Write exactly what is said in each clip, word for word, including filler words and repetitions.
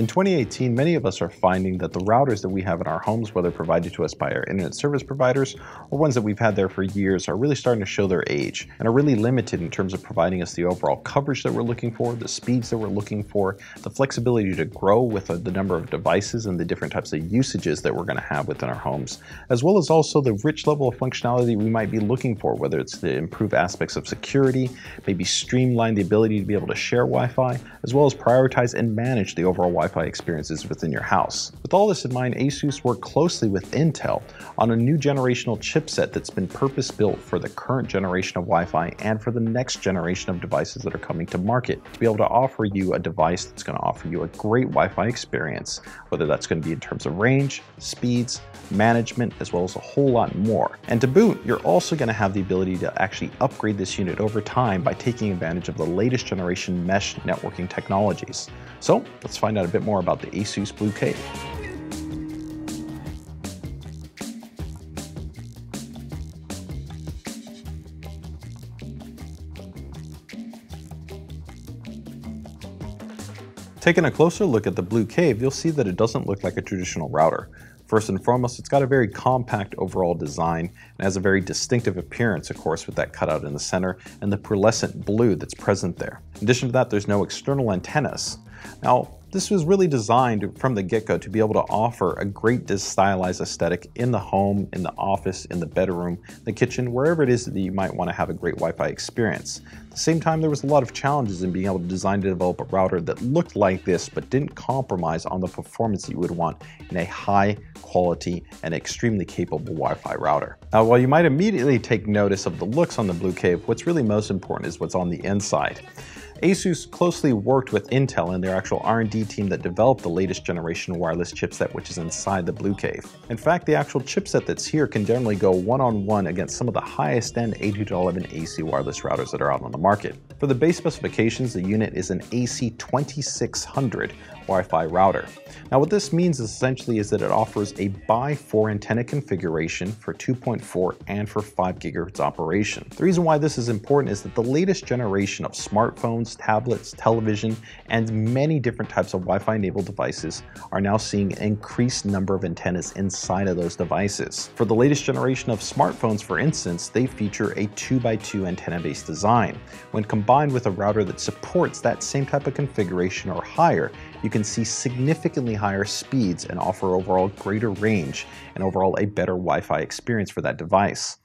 In twenty eighteen, many of us are finding that the routers that we have in our homes, whether provided to us by our internet service providers or ones that we've had there for years, are really starting to show their age and are really limited in terms of providing us the overall coverage that we're looking for, the speeds that we're looking for, the flexibility to grow with the number of devices and the different types of usages that we're going to have within our homes, as well as also the rich level of functionality we might be looking for, whether it's to improve aspects of security, maybe streamline the ability to be able to share Wi-Fi, as well as prioritize and manage the overall Wi-Fi experiences within your house. With all this in mind, ASUS worked closely with Intel on a new generational chipset that's been purpose-built for the current generation of Wi-Fi and for the next generation of devices that are coming to market, to be able to offer you a device that's going to offer you a great Wi-Fi experience, whether that's going to be in terms of range, speeds, management, as well as a whole lot more. And to boot, you're also going to have the ability to actually upgrade this unit over time by taking advantage of the latest generation mesh networking technologies. So let's find out a bit more about the ASUS Blue Cave. Taking a closer look at the Blue Cave, you'll see that it doesn't look like a traditional router. First and foremost, it's got a very compact overall design and has a very distinctive appearance, of course, with that cutout in the center and the pearlescent blue that's present there. In addition to that, there's no external antennas. Now, this was really designed from the get-go to be able to offer a great stylized aesthetic in the home, in the office, in the bedroom, the kitchen, wherever it is that you might want to have a great Wi-Fi experience. At the same time, there was a lot of challenges in being able to design to develop a router that looked like this but didn't compromise on the performance that you would want in a high quality and extremely capable Wi-Fi router. Now, while you might immediately take notice of the looks on the Blue Cave, what's really most important is what's on the inside. ASUS closely worked with Intel and their actual R and D team that developed the latest generation wireless chipset, which is inside the Blue Cave. In fact, the actual chipset that's here can generally go one-on-one against some of the highest-end eight oh two dot eleven A C wireless routers that are out on the market. For the base specifications, the unit is an A C twenty-six hundred Wi-Fi router. Now, what this means is essentially is that it offers a by four antenna configuration for two point four and for five gigahertz operation. The reason why this is important is that the latest generation of smartphones, tablets, television, and many different types of Wi-Fi enabled devices are now seeing an increased number of antennas inside of those devices. For the latest generation of smartphones, for instance, they feature a two by two antenna-based design. When combined with a router that supports that same type of configuration or higher, you can see significantly higher speeds and offer overall greater range and overall a better Wi-Fi experience for that device.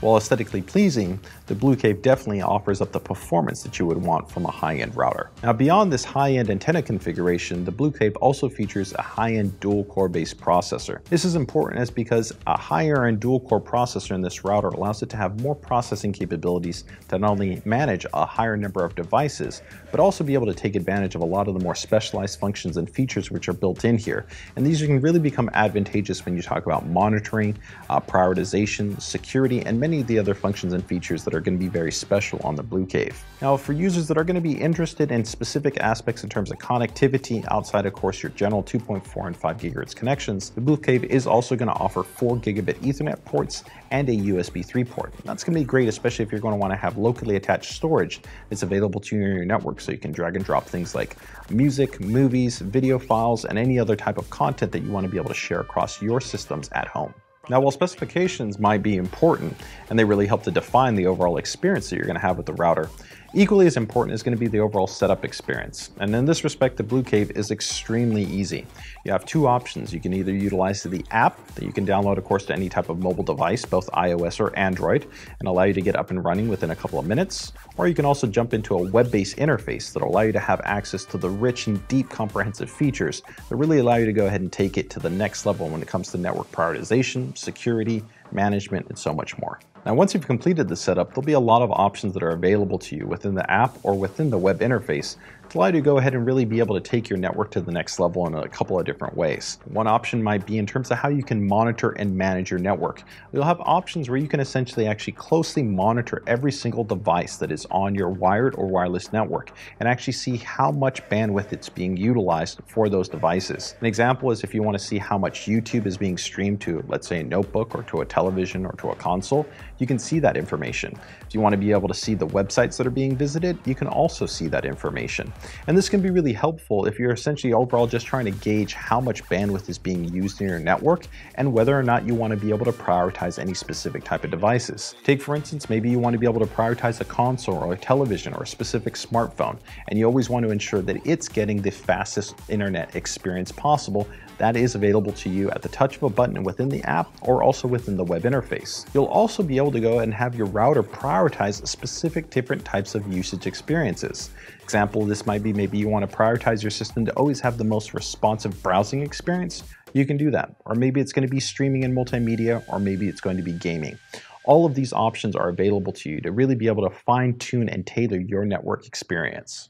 While aesthetically pleasing, the Blue Cave definitely offers up the performance that you would want from a high-end router. Now, beyond this high-end antenna configuration, the Blue Cave also features a high-end dual-core based processor. This is important as because a higher-end dual-core processor in this router allows it to have more processing capabilities to not only manage a higher number of devices, but also be able to take advantage of a lot of the more specialized functions and features which are built in here. And these can really become advantageous when you talk about monitoring, uh, prioritization, security, and many of the other functions and features that are going to be very special on the Blue Cave. Now, for users that are going to be interested in specific aspects in terms of connectivity outside, of course, your general two point four and five gigahertz connections, the Blue Cave is also going to offer four gigabit Ethernet ports and a U S B three port. That's going to be great, especially if you're going to want to have locally attached storage that's available to your network, so you can drag and drop things like music, movies, video files, and any other type of content that you want to be able to share across your systems at home. Now, while specifications might be important and they really help to define the overall experience that you're going to have with the router, equally as important is going to be the overall setup experience. And in this respect, the Blue Cave is extremely easy. You have two options. You can either utilize the app that you can download, of course, to any type of mobile device, both iOS or Android, and allow you to get up and running within a couple of minutes. Or you can also jump into a web-based interface that'll allow you to have access to the rich and deep comprehensive features that really allow you to go ahead and take it to the next level when it comes to network prioritization, security, management, and so much more. Now, once you've completed the setup, there'll be a lot of options that are available to you within the app or within the web interface allow you to go ahead and really be able to take your network to the next level in a couple of different ways. One option might be in terms of how you can monitor and manage your network. You'll have options where you can essentially actually closely monitor every single device that is on your wired or wireless network and actually see how much bandwidth it's being utilized for those devices. An example is if you want to see how much YouTube is being streamed to, let's say a notebook or to a television or to a console, you can see that information. If you want to be able to see the websites that are being visited, you can also see that information. And this can be really helpful if you're essentially overall just trying to gauge how much bandwidth is being used in your network and whether or not you want to be able to prioritize any specific type of devices. Take for instance, maybe you want to be able to prioritize a console or a television or a specific smartphone, and you always want to ensure that it's getting the fastest internet experience possible that is available to you at the touch of a button within the app or also within the web interface. You'll also be able to go and have your router prioritize specific different types of usage experiences. Example, this might be maybe you want to prioritize your system to always have the most responsive browsing experience. You can do that. Or maybe it's going to be streaming and multimedia, or maybe it's going to be gaming. All of these options are available to you to really be able to fine-tune and tailor your network experience.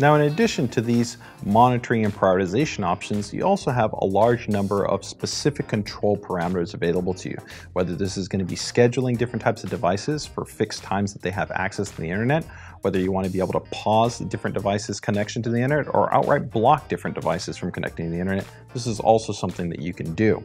Now, in addition to these monitoring and prioritization options, you also have a large number of specific control parameters available to you, whether this is going to be scheduling different types of devices for fixed times that they have access to the internet, whether you want to be able to pause the different devices' connection to the internet or outright block different devices from connecting to the internet. This is also something that you can do.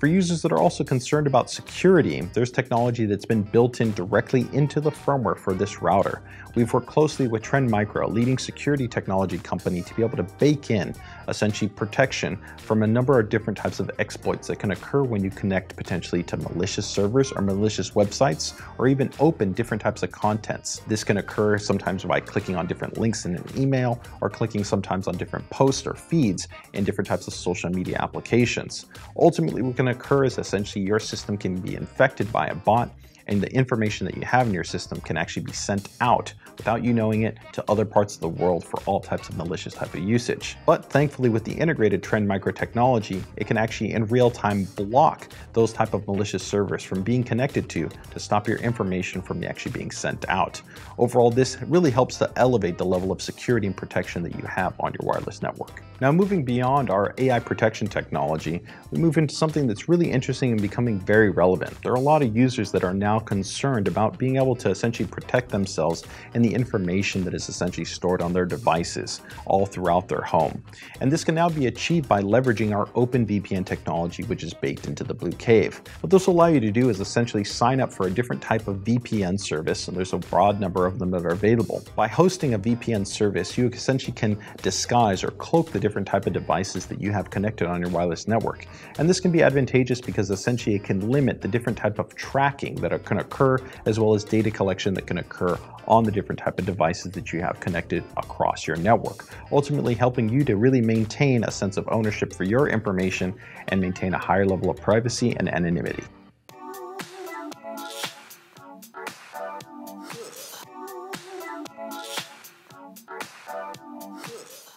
For users that are also concerned about security, there's technology that's been built in directly into the firmware for this router. We've worked closely with Trend Micro, a leading security technology company, to be able to bake in essentially protection from a number of different types of exploits that can occur when you connect potentially to malicious servers or malicious websites, or even open different types of contents. This can occur sometimes by clicking on different links in an email or clicking sometimes on different posts or feeds in different types of social media applications. Ultimately, we can occurs essentially your system can be infected by a bot, and the information that you have in your system can actually be sent out without you knowing it to other parts of the world for all types of malicious type of usage. But thankfully, with the integrated Trend Micro technology, it can actually in real time block those type of malicious servers from being connected to to stop your information from actually being sent out. Overall, this really helps to elevate the level of security and protection that you have on your wireless network. Now, moving beyond our A I protection technology, we move into something that's really interesting and becoming very relevant. There are a lot of users that are now concerned about being able to essentially protect themselves and the information that is essentially stored on their devices all throughout their home. And this can now be achieved by leveraging our Open V P N technology, which is baked into the Blue Cave. What this will allow you to do is essentially sign up for a different type of V P N service, and there's a broad number of them that are available. By hosting a V P N service, you essentially can disguise or cloak the different type of devices that you have connected on your wireless network. And this can be advantageous because essentially it can limit the different type of tracking that are can occur, as well as data collection that can occur on the different type of devices that you have connected across your network, ultimately helping you to really maintain a sense of ownership for your information and maintain a higher level of privacy and anonymity.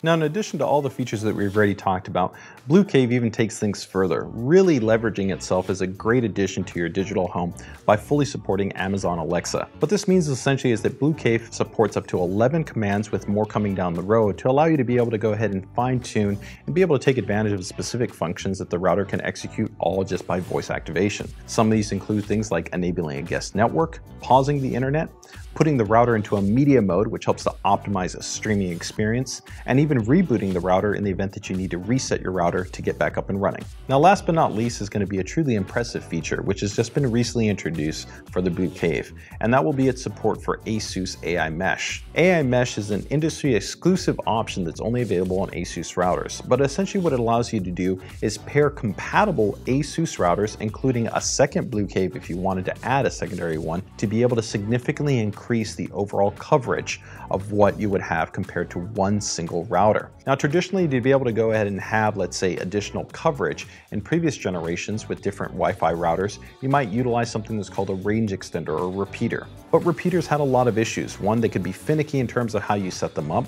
Now, in addition to all the features that we've already talked about, Blue Cave even takes things further, really leveraging itself as a great addition to your digital home by fully supporting Amazon Alexa. What this means essentially is that Blue Cave supports up to eleven commands, with more coming down the road, to allow you to be able to go ahead and fine-tune and be able to take advantage of the specific functions that the router can execute, all just by voice activation. Some of these include things like enabling a guest network, pausing the internet, putting the router into a media mode, which helps to optimize a streaming experience, and even rebooting the router in the event that you need to reset your router to get back up and running. Now, last but not least is going to be a truly impressive feature, which has just been recently introduced for the Blue Cave, and that will be its support for ASUS A I Mesh. A I Mesh is an industry exclusive option that's only available on ASUS routers, but essentially what it allows you to do is pair compatible ASUS routers, including a second Blue Cave if you wanted to add a secondary one, to be able to significantly increase increase the overall coverage of what you would have compared to one single router. Now, traditionally, to be able to go ahead and have, let's say, additional coverage in previous generations with different Wi-Fi routers, you might utilize something that's called a range extender or repeater. But repeaters had a lot of issues. One, they could be finicky in terms of how you set them up.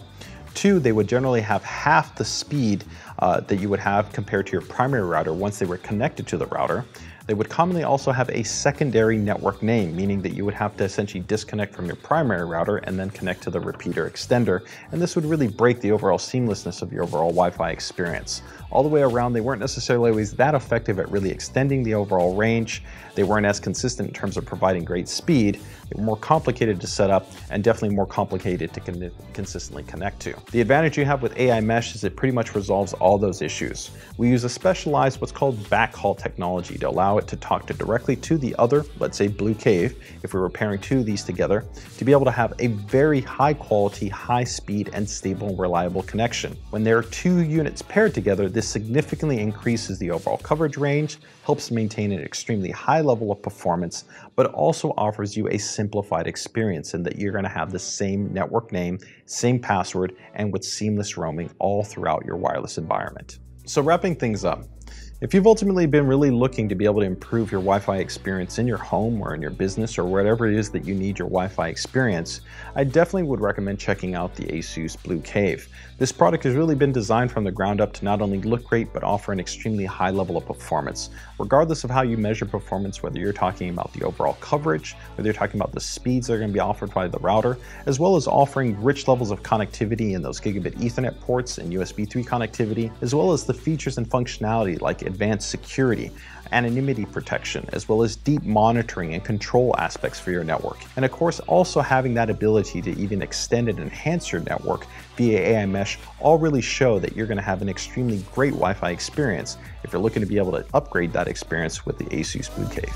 Two, they would generally have half the speed uh, that you would have compared to your primary router once they were connected to the router. They would commonly also have a secondary network name, meaning that you would have to essentially disconnect from your primary router and then connect to the repeater extender, and this would really break the overall seamlessness of your overall Wi-Fi experience. All the way around, they weren't necessarily always that effective at really extending the overall range. They weren't as consistent in terms of providing great speed. They were more complicated to set up and definitely more complicated to con consistently connect to. The advantage you have with A I Mesh is it pretty much resolves all those issues. We use a specialized what's called backhaul technology to allow it to talk to directly to the other, let's say Blue Cave, if we were pairing two of these together, to be able to have a very high quality, high speed, and stable and reliable connection. When there are two units paired together, this significantly increases the overall coverage range, helps maintain an extremely high level of performance, but also offers you a simplified experience in that you're going to have the same network name, same password, and with seamless roaming all throughout your wireless environment. So wrapping things up, if you've ultimately been really looking to be able to improve your Wi-Fi experience in your home or in your business or whatever it is that you need your Wi-Fi experience, I definitely would recommend checking out the ASUS Blue Cave. This product has really been designed from the ground up to not only look great, but offer an extremely high level of performance. Regardless of how you measure performance, whether you're talking about the overall coverage, whether you're talking about the speeds that are going to be offered by the router, as well as offering rich levels of connectivity in those gigabit Ethernet ports and U S B three connectivity, as well as the features and functionality like advanced security, anonymity protection, as well as deep monitoring and control aspects for your network. And of course, also having that ability to even extend and enhance your network via A I Mesh all really show that you're going to have an extremely great Wi-Fi experience if you're looking to be able to upgrade that experience with the ASUS Blue Cave.